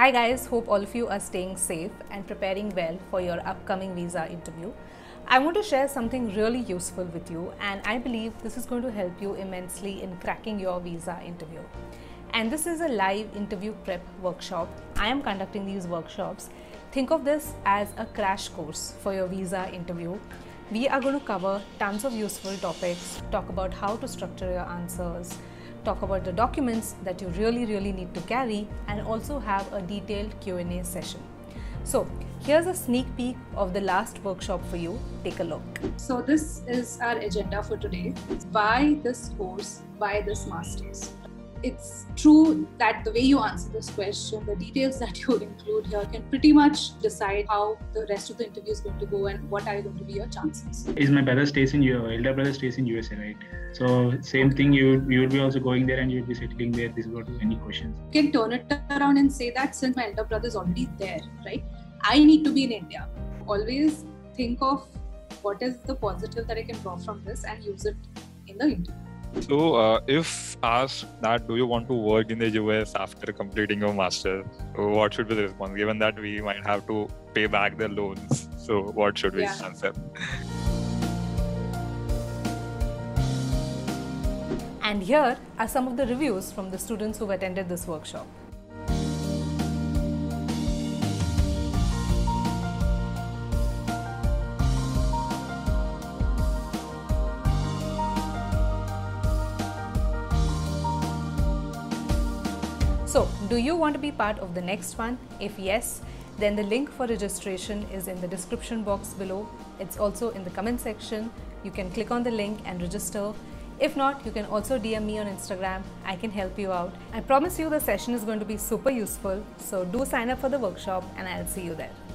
Hi guys, hope all of you are staying safe and preparing well for your upcoming visa interview. I want to share something really useful with you, and I believe this is going to help you immensely in cracking your visa interview. And this is a live interview prep workshop. I am conducting these workshops. Think of this as a crash course for your visa interview. We are going to cover tons of useful topics, talk about how to structure your answers, talk about the documents that you really need to carry, and also have a detailed Q&A session. So here's a sneak peek of the last workshop for you. Take a look. So this is our agenda for today. Why this course? Why this master's? It's true that the way you answer this question, the details that you include here can pretty much decide how the rest of the interview is going to go and what are going to be your chances. Is my brother stays in your elder brother stays in USA, right? So same thing, you would be also going there and you would be settling there. This is what any questions. You can turn it around and say that since my elder brother is already there, right? I need to be in India. Always think of what is the positive that I can draw from this and use it in the interview. So if asked that do you want to work in the US after completing your master's, what should be the response, given that we might have to pay back the loans? So what should we answer? And here are some of the reviews from the students who've attended this workshop. So, do you want to be part of the next one? If yes, then the link for registration is in the description box below. It's also in the comment section. You can click on the link and register. If not, you can also DM me on Instagram. I can help you out. I promise you the session is going to be super useful. So do sign up for the workshop and I'll see you there.